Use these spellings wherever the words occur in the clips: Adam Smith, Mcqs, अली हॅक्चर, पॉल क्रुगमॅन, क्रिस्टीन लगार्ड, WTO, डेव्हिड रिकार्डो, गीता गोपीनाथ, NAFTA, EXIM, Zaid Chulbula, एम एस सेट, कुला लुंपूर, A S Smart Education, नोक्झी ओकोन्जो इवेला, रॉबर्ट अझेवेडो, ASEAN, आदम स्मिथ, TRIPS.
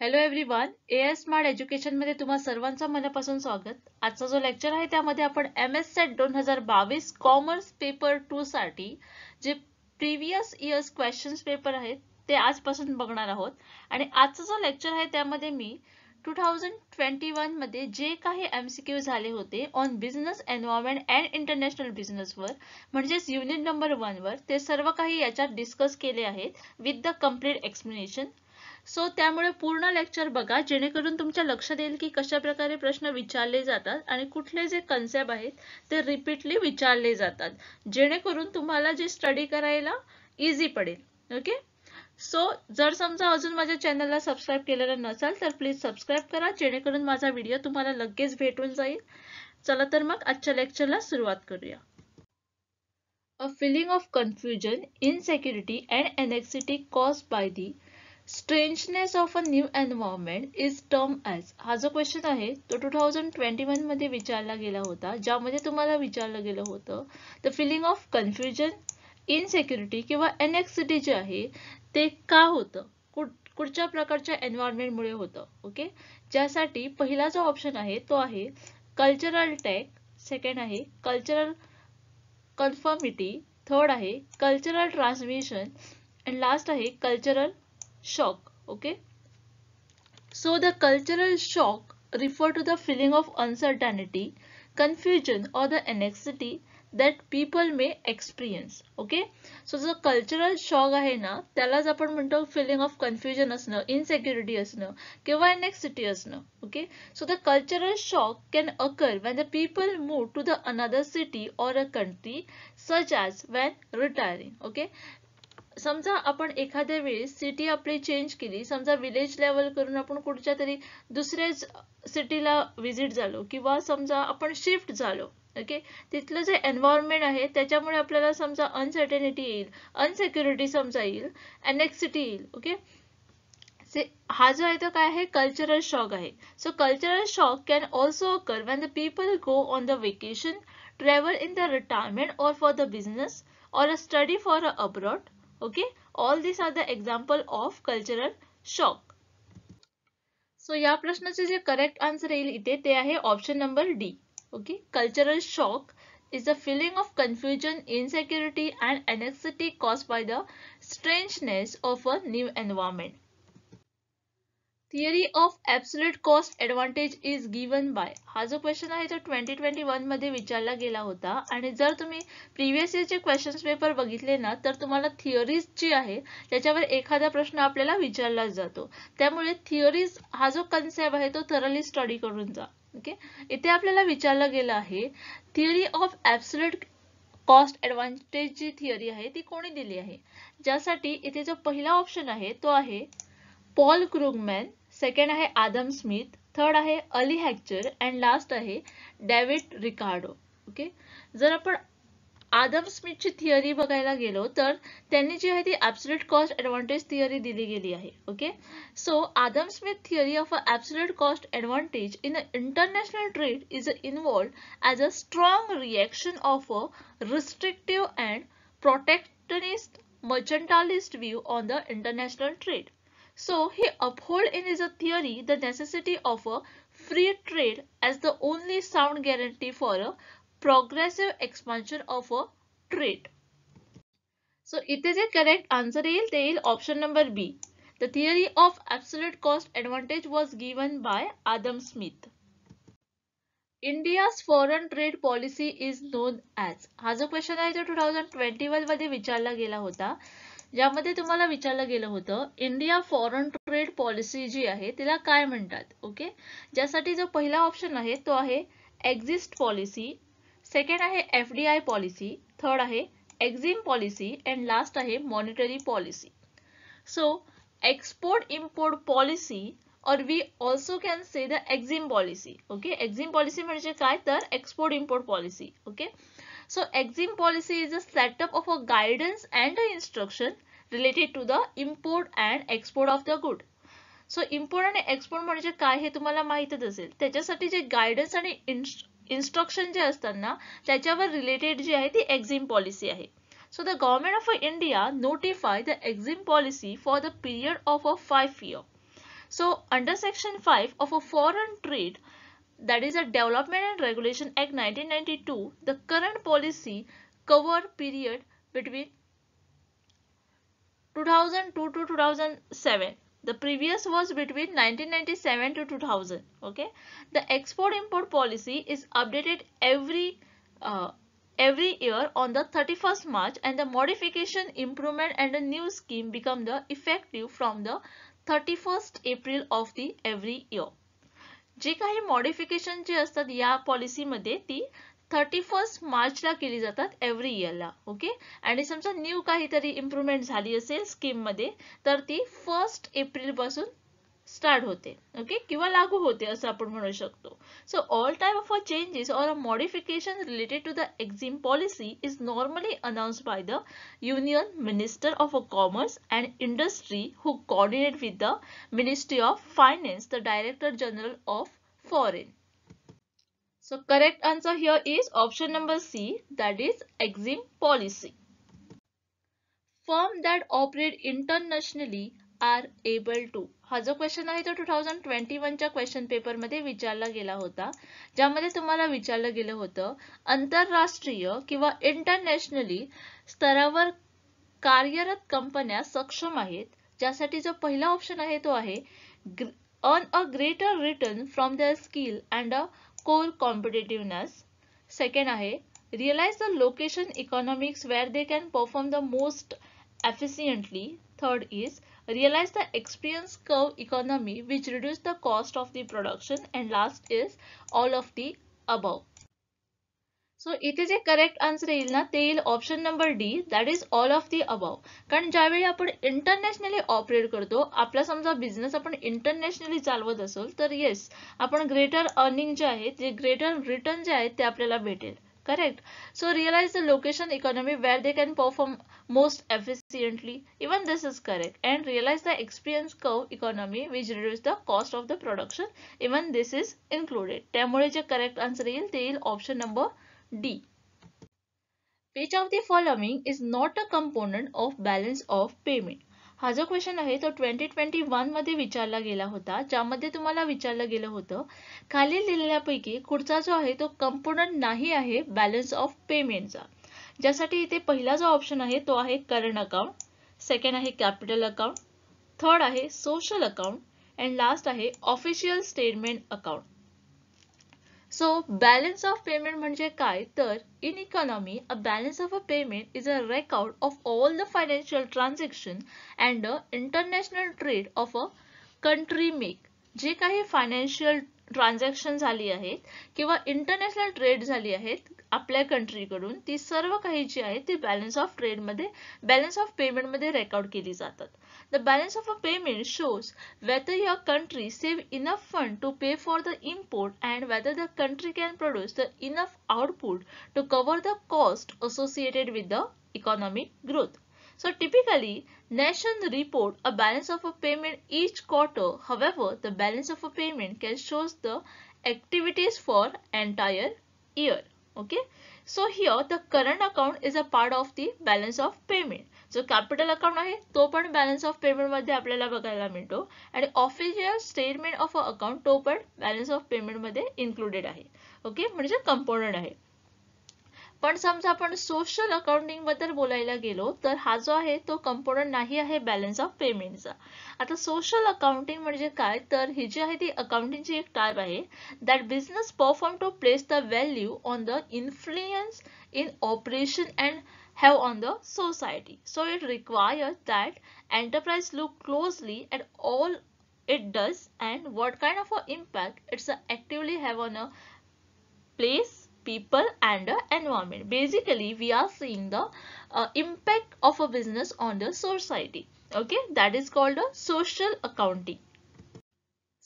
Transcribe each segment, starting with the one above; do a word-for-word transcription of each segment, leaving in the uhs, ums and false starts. Hello everyone, A S smart education मध्ये तुम्हा सर्वांचं मनापासून स्वागत। आजचा जो लेक्चर आहे त्यामध्ये आपण एम एस सेट दोन हजार बावीस कॉमर्स पेपर टू साठी जे प्रिव्हियस इयर्स क्वेश्चन्स पेपर आहेत ते आजपासून बघणार आहोत। आणि आजचा जो लेक्चर आहे त्यामध्ये मी टू थाउजंड ट्वेंटी वन मध्ये जे काही एम सी क्यू झाले होते on business environment and international बिझनेसवर म्हणजेच युनिट नंबर वनवर ते सर्व काही याच्यात डिस्कस केले आहेत with the complete explanation. So त्यामुळे पूर्ण लेक्चर बघा जेणेकरून तुमच्या लक्षात येईल की कशा प्रकारे प्रश्न विचारले जातात आणि कुठले जे कन्सेप्ट आहेत ते रिपीटली विचारले जातात, जेणेकरून तुम्हाला जे स्टडी करायला इझी पडेल। ओके, सो जर समजा अजून माझ्या चॅनलला सबस्क्राईब केलेलं नसेल तर प्लीज सबस्क्राईब करा जेणेकरून माझा व्हिडिओ तुम्हाला लगेच भेटून जाईल। चला तर मग आजच्या लेक्चरला सुरुवात करूया। A feeling of confusion, insecurity and anxiety caused by the strangeness of a new environment is term as. हा जो क्वेश्चन आहे तो टू थाउजंड ट्वेंटी वन मध्ये विचारला गेला होता, ज्यामध्ये तुम्हाला विचारलं गेलं होतं the feeling of confusion, insecurity किंवा अनॅक्सिटी जे आहे ते का होतं, कुठच्या प्रकारच्या एन्व्हायरमेंटमुळे होतं। ओके, ज्यासाठी पहिला जो ऑप्शन आहे तो आहे कल्चरल टॅग, सेकंड आहे कल्चरल कन्फर्मिटी, थर्ड आहे कल्चरल ट्रान्समिशन अँड लास्ट आहे cultural shock. Okay, so the cultural shock refer to the feeling of uncertainty, confusion or the anxiety that people may experience. Okay, so the cultural shock आहे ना त्यालाच आपण म्हणतो feeling of confusion असणं, insecurity असणं किंवा anxiety असणं। Okay, so the cultural shock can occur when the people move to the another city or a country, such as when retiring. Okay, समजा आपण एखाद्या वेळेस सिटी आपली चेंज केली, समजा विलेज लेवल करून आपण कुठच्या तरी दुसऱ्याच सिटीला व्हिजिट झालो किंवा समजा आपण शिफ्ट झालो। ओके, तिथलं जे एन्व्हायरमेंट आहे त्याच्यामुळे आपल्याला समजा अनसर्टेनिटी येईल, अनसेक्युरिटी समजा येईल, अनॅक्सिटी येईल। ओके, हा जो आहे तो काय आहे कल्चरल शॉक आहे। So cultural shock can also occur when the people go on the vacation, travel in the retirement or for the business or a study for abroad. Okay, all these are the example of cultural shock. So या प्रश्नाचे जे correct answer येईल इथे ते आहे option number D. Okay, cultural shock is the feeling of confusion, insecurity and anxiety caused by the strangeness of a new environment. Theory of absolute cost advantage is given by. हा जो question आहे तो twenty twenty one मध्ये विचारला गेला होता। आणि जर तुम्ही प्रिव्हियस इयरचे क्वेश्चन्स पेपर बघितले ना तर तुम्हाला थिअरीज जी आहे त्याच्यावर एखादा प्रश्न आपल्याला विचारला जातो, त्यामुळे थिअरीज हा जो कन्सेप्ट आहे तो थरली स्टडी करून जा। ओके, इथे आपल्याला विचारला गेला आहे theory of absolute cost advantage जी थिअरी आहे ती कोणी दिली आहे, ज्यासाठी इथे जो पहिला ऑप्शन आहे तो आहे पॉल क्रुगमॅन, सेकंड आहे आदम स्मिथ, थर्ड आहे अली हॅक्चर अँड लास्ट आहे डेव्हिड रिकार्डो। ओके, जर आपण आदम स्मिथची थिअरी बघायला गेलो तर त्यांनी जी आहे ती ॲब्सोल्यूट कॉस्ट ॲडव्हान्टेज थिअरी दिली गेली आहे। Okay, so आदम स्मिथ theory of a absolute cost advantage in a international trade is involved as a strong reaction of a restrictive and protectionist mercantilist view on the international trade. So he uphold in his theory the necessity of a free trade as the only sound guarantee for a progressive expansion of a trade. So इथे जे correct answer येईल ते येईल option number B. The theory of absolute cost advantage was given by Adam Smith. India's foreign trade policy is known as. हा जो question आहे तो two thousand twenty one मध्ये विचारला गेला होता, ज्यामध्ये तुम्हाला विचारलं गेलं होतं इंडिया फॉरेन ट्रेड पॉलिसी जी आहे तिला काय म्हणतात. ओके, ज्यासाठी जो पहिला ऑप्शन आहे तो आहे एक्झिस्ट पॉलिसी, सेकंड आहे F D I policy, third आहे एक्झिम पॉलिसी अँड लास्ट आहे monetary policy. So export import policy और we also can say the EXIM policy. Okay, EXIM policy म्हणजे काय तर export import policy. Okay, so exim policy is a setup of a guidance and a instruction related to the import and export of the good. so import and export म्हणजे काय हे तुम्हाला माहितच असेल, त्याच्यासाठी जे guidance आणि इन्स्ट्रक्शन जे असतात ना त्याच्यावर रिलेटेड जी आहे ती एक्झिम पॉलिसी आहे. So the government of India notify the EXIM policy for the period of a five year. So under Section five of a Foreign Trade, that is a Development and Regulation Act nineteen ninety-two, the current policy cover period between two thousand two to two thousand seven. The previous was between nineteen ninety-seven to two thousand. Okay, the export import policy is updated every uh, every year on the thirty-first March, and the modification, improvement and a new scheme become the effective from the thirty-first April of the every year. जी काही modification जी असतात या पॉलिसीमध्ये ती thirty first मार्चला केली जातात every इयरला. ओके, आणि समजा न्यू काहीतरी इम्प्रूव्हमेंट झाली असेल स्कीममध्ये तर ती फर्स्ट एप्रिलपासून स्टार्ट होते. ओके, किंवा लागू होते असं आपण म्हणू शकतो. So all type of a changes or a modification related to the EXIM policy is normally announced by the union minister of commerce and industry who coordinate with the ministry of finance, the director general of foreign. So correct answer here is option number C, that is EXIM policy. Firms that operate internationally are able to. हा जो question आहे तो two thousand twenty one च्या question paper मध्ये विचारला गेला होता, ज्यामध्ये तुम्हाला विचारलं गेलं होतं आंतरराष्ट्रीय किंवा इंटरनॅशनली स्तरावर कार्यरत कंपन्या सक्षम आहेत, ज्यासाठी जो पहिला ऑप्शन आहे तो आहे earn a greater return from their skill and a core competitiveness. Second आहे realize the location economics where they can perform the most efficiently. Third is realize the experience curve economy which reduce the cost of the production. And last is all of the above. So इथे जे correct answer येईल ना ते येईल option number D, that is all of the above. कारण ज्यावेळी आपण internationally operate करतो, आपला समजा बिझनेस आपण इंटरनॅशनली चालवत असेल तर येस आपण ग्रेटर अर्निंग जे आहे जे ग्रेटर रिटर्न जे आहेत ते आपल्याला भेटेल. Correct. So realize the location economy where they can perform most efficiently, even this is correct. And realize the experience curve economy which reduce the cost of the production, even this is included. त्यामुळे जे correct answer येईल ते येईल option number D. Which of the following is not a component of balance of payment? हा जो question आहे तो twenty twenty one मध्ये विचारला गेला होता, ज्यामध्ये तुम्हाला विचारलं गेलं होतं खाली दिलेल्यापैकी कुठचा जो आहे तो कंपोनंट नाही आहे बॅलन्स ऑफ पेमेंटचा. ज्यासाठी इथे पहिला जो ऑप्शन आहे तो आहे करंट अकाउंट, सेकंड आहे कॅपिटल अकाउंट, थर्ड आहे सोशल अकाउंट अँड लास्ट आहे official statement account. So balance of payment म्हणजे काय तर in economy a balance of a payment is a record of all the financial transaction and a international trade of a country make. जे काही financial transaction झाली आहेत किंवा international trade झाली आहेत आपल्या कंट्रीकडून ती सर्व काही जी आहे ती बॅलन्स ऑफ ट्रेडमध्ये बॅलन्स ऑफ पेमेंटमध्ये रेकॉर्ड केली जातात. The balance of a payment shows whether your country save enough fund to pay for the import and whether the country can produce the enough output to cover the cost associated with the economic growth. So typically, nations report a balance of a payment each quarter. However, the balance of a payment can show the activities for entire year. Okay. So here the current account is a part of the balance of payment. So capital account आहे तो पण balance of payment मध्ये आपल्याला बघायला मिळतो आणि official statement of a account तो पण balance of payment मध्ये included आहे. Okay, म्हणजे component आहे. पण समजा आपण सोशल अकाउंटिंग बद्दल बोलायला गेलो तर हा जो आहे तो कंपोनंट नाही आहे बॅलन्स ऑफ पेमेंटचा. आता सोशल अकाउंटिंग म्हणजे काय तर ही जी आहे ती अकाउंटिंगची एक टाईप आहे that business perform to place the value on the influence in operation and have on the society. So it requires that enterprise look closely at all it does and what kind of a impact its actively have on a place, people and the environment. Basically we are seeing the uh, impact of a business on the society. Okay, that is called a social accounting.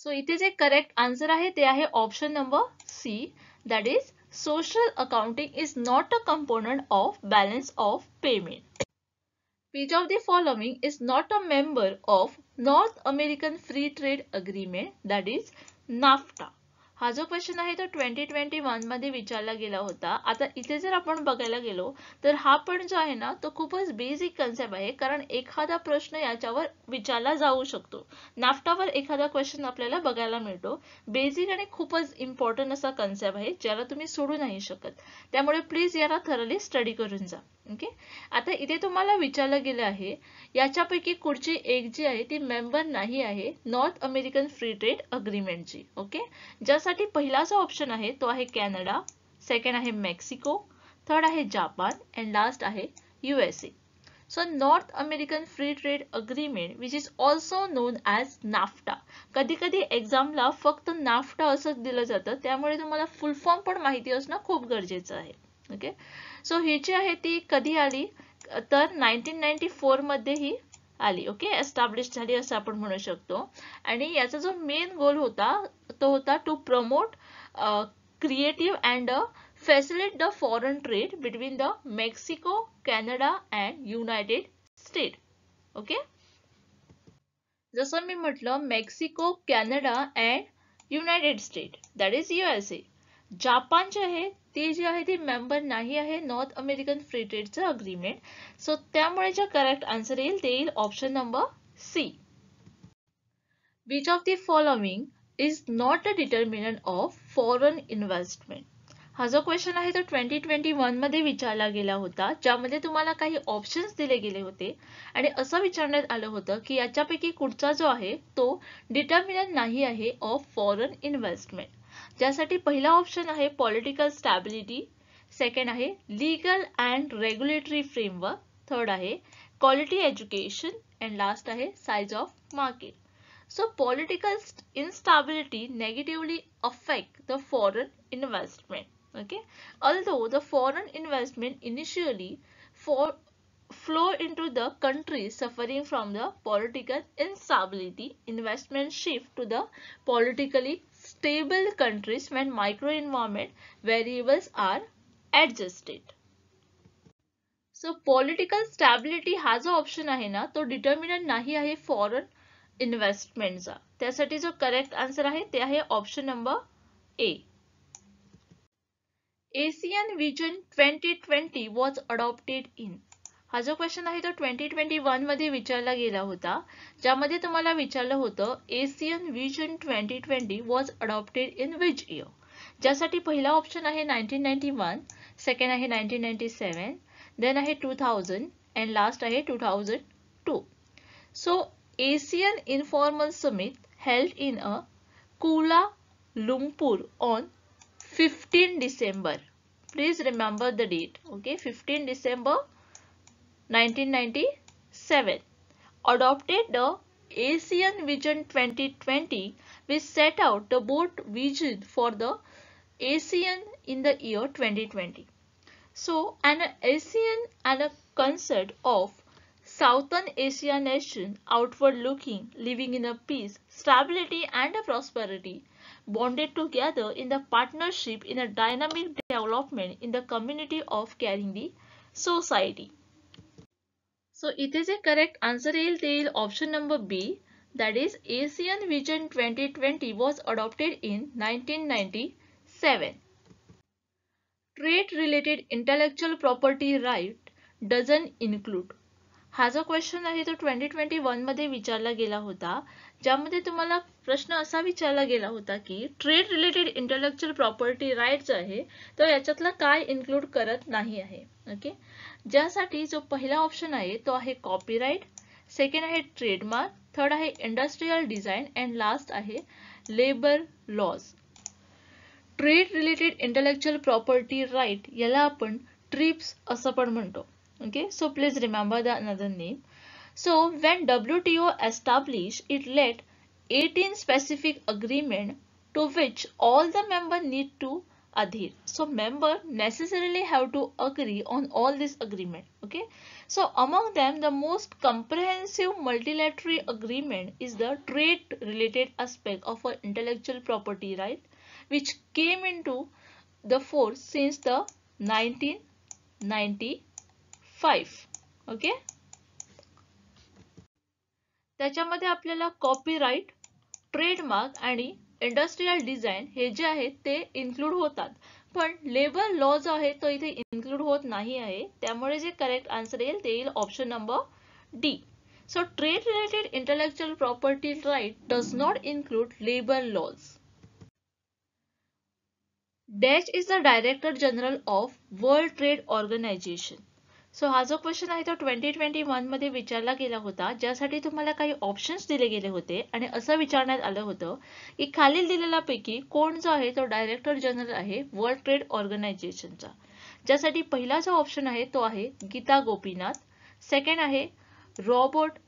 So it is a correct answer ahe te ahe option number C, that is social accounting is not a component of balance of payment. Which of the following is not a member of North American Free Trade Agreement, that is NAFTA. हा जो question आहे तो twenty twenty one मध्ये विचारला गेला होता। आता इथे जर आपण बघायला गेलो तर हा पण जो आहे ना तो खूपच बेसिक कन्सेप्ट आहे, कारण एखादा प्रश्न याच्यावर विचारला जाऊ शकतो। नाफ्टावर एखादा क्वेश्चन आपल्याला बघायला मिळतो। बेसिक आणि खूपच इम्पॉर्टंट असा कन्सेप्ट आहे ज्याला तुम्ही सोडू नाही शकत, त्यामुळे प्लीज याला थरली स्टडी करून जा। Okay okay? आता इथे तुम्हाला विचारलं गेलं आहे याच्यापैकी कुठची एक जी आहे ती मेंबर नाही आहे नॉर्थ अमेरिकन फ्री ट्रेड अग्रीमेंटची। Okay okay? ज्यासाठी पहिला जो ऑप्शन आहे तो आहे कॅनडा, सेकंड आहे मेक्सिको, थर्ड आहे जापान एंड लास्ट आहे USA. So North American free trade agreement which is also known as NAFTA. कधी कधी एक्झामला फक्त नाफ्टा असंच दिलं जातं, त्यामुळे तुम्हाला फुल फॉर्म पण माहिती असणं खूप गरजेचं आहे। ओके सो ही जी आहे ती कधी आली तर नाइनटीन नाइंटी फोर मध्ये ही आली। ओके एस्टॅब्लिश झाली असं आपण म्हणू शकतो। आणि याचा जो मेन गोल होता तो होता to promote creative and facilitate the foreign trade between the Mexico, Canada and United State. Okay जसं मी म्हटलं Mexico, Canada and United State that is USA. Japan जे आहे ते जे आहे ते मेंबर नाही आहे नॉर्थ अमेरिकन फ्री ट्रेडचं अग्रीमेंट। सो त्यामुळे जे करेक्ट आन्सर येईल ते येईल option number C. Which of the following is not a determinant of foreign investment. हा जो क्वेश्चन आहे तो ट्वेंटी ट्वेंटी वन मध्ये विचारला गेला होता, ज्यामध्ये तुम्हाला काही ऑप्शन्स दिले गेले होते आणि असं विचारण्यात आलं होतं की याच्यापैकी कुठचा जो आहे तो डिटर्मिनंट नाही आहे ऑफ फॉरेन इन्व्हेस्टमेंट। ज्यासाठी पहिला ऑप्शन आहे पॉलिटिकल स्टॅबिलिटी, सेकंड आहे legal and regulatory framework, third आहे क्वालिटी एज्युकेशन अँड लास्ट आहे size of market. So political instability negatively affect the foreign investment. Okay although the foreign investment initially for flow into the country suffering from the political instability, investment shift to the politically stable countries when micro environment variables are adjusted. So political stability हा जो option आहे ना तो determinant नाही आहे foreign इन्व्हेस्टमेंटचा। त्यासाठी जो correct answer आहे ते आहे option number A. ASEAN Vision twenty twenty was adopted in हा जो क्वेश्चन आहे तो ट्वेंटी ट्वेंटी वन मध्ये विचारला गेला होता, ज्यामध्ये तुम्हाला विचारलं होतं ASEAN vision twenty twenty was adopted in which year. ज्यासाठी पहिला ऑप्शन आहे नाइनटीन नाइंटी वन, सेकंड आहे नाइनटीन नाइंटी सेवन, देन आहे टू थाउजंड अँड लास्ट आहे two thousand two. So ASEAN informal summit held in a कुला लुंपूर on fifteen December. Please remember the date. Okay fifteen December nineteen ninety seven adopted the ASEAN Vision twenty twenty which set out the board vision for the ASEAN in the year twenty twenty. So an ASEAN and a concept of Southern Asian nation outward looking living in a peace, stability and a prosperity bonded together in the partnership in a dynamic development in the community of carrying the society. सो इथे जे correct answer येईल ते येईल option number B that is ASEAN vision twenty twenty was adopted in nineteen ninety seven. Trade related intellectual property right doesn't include हा जो question आहे तो twenty twenty one मध्ये विचारला गेला होता, ज्यामध्ये तुम्हाला प्रश्न असा विचारला गेला होता की trade related intellectual property rights आहे तो याच्यातला काय इन्क्लूड करत नाही आहे। ओके ज्यासाठी जो पहिला ऑप्शन आहे तो आहे कॉपीराइट, सेकंड आहे ट्रेडमार्क, थर्ड आहे इंडस्ट्रियल डिझाईन अँड लास्ट आहे labour laws. Trade related intellectual property right याला आपण ट्रिप्स असं पण म्हणतो। Okay so please remember the another name. So when WTO establish it let eighteen specific agreement to which all the member need to adhere. So member necessarily have to agree on all this agreement. Okay. So among them the most comprehensive multilateral agreement is the trade related aspect of our intellectual property right which came into the force since the nineteen ninety-five. Okay. त्याच्यामध्ये आपल्याला copyright, trademark आणि industrial design हे जे आहे ते include होतात, पण labour law जो आहे तो इथे इन्क्लूड होत नाही आहे. त्यामुळे जे करेक्ट आन्सर येईल ते येईल option number D. So trade related intellectual property right does not include labour laws. Dash is the director general of world trade organisation. सो हा जो क्वेश्चन आहे तो ट्वेंटी ट्वेंटी वन मध्ये विचारला गेला होता, ज्यासाठी तुम्हाला काही ऑप्शन्स दिले गेले होते आणि असं विचारण्यात आलं होतं की खालील दिलेल्यापैकी कोण जो आहे तो डायरेक्टर जनरल आहे वर्ल्ड ट्रेड ऑर्गनायझेशनचा. ज्यासाठी पहिला जो ऑप्शन आहे तो आहे गीता गोपीनाथ, सेकंड आहे रॉबर्ट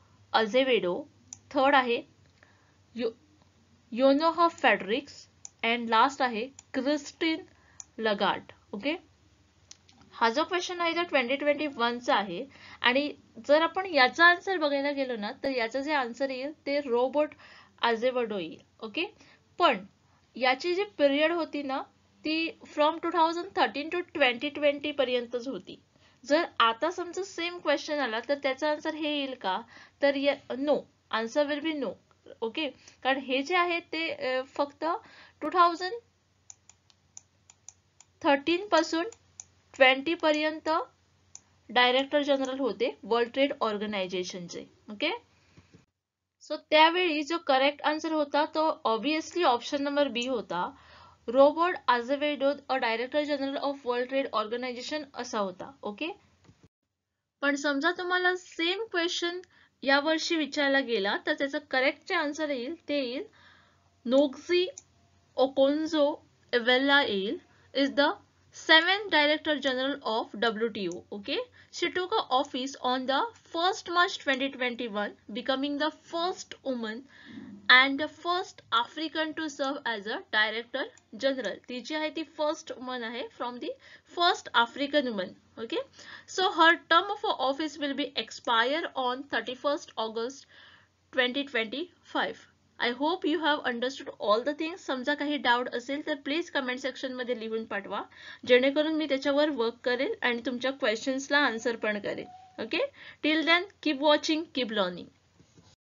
अझेवेडो, थर्ड आहे यो योनोहा फेडरिक्स अँड लास्ट आहे क्रिस्टीन लगार्ड. ओके, हा जो क्वेश्चन आहे तो ट्वेंटी ट्वेंटी वनचा आहे आणि जर आपण याचा आन्सर बघायला गेलो ना तर याचं जे आन्सर येईल ते रॉबर्ट अझेवेडो येईल. ओके, पण याची जी पिरियड होती ना ती from two thousand thirteen to twenty twenty पर्यंतच होती. जर आता समजा सेम क्वेश्चन आला तर त्याचा आन्सर हे येईल का, तर no, answer will be no. Okay, कारण हे जे आहे ते फक्त टू थाउजंड थर्टीन पासून ट्वेंटी पर्यंत डायरेक्टर जनरल होते वर्ल्ड ट्रेड ऑर्गनायझेशनचे. ओके, सो त्यावेळी जो करेक्ट आन्सर होता तो ऑब्विसली ऑप्शन नंबर बी होता. रॉबर्ट अझेवेडो a director general of world trade organization असा होता. ओके, पण समजा तुम्हाला सेम क्वेश्चन यावर्षी विचारला गेला तर त्याचं करेक्ट जे आन्सर येईल ते येईल नोक्झी ओकोन्जो इवेला येईल is the seventh Director General of W T O. Okay, she took office on the first March twenty twenty-one, becoming the first woman and the first African to serve as a Director General. She is the first woman hai from the first African woman. Okay, so her term of office will be expire on thirty-first August twenty twenty-five. I hope you have understood all the things. समजा काही doubt असेल तर please comment section मध्ये लिहून पाठवा, जेणेकरून मी त्याच्यावर work करेल आणि तुमच्या क्वेश्चन्सला आन्सर पण करेल. Okay, till then keep watching, keep learning.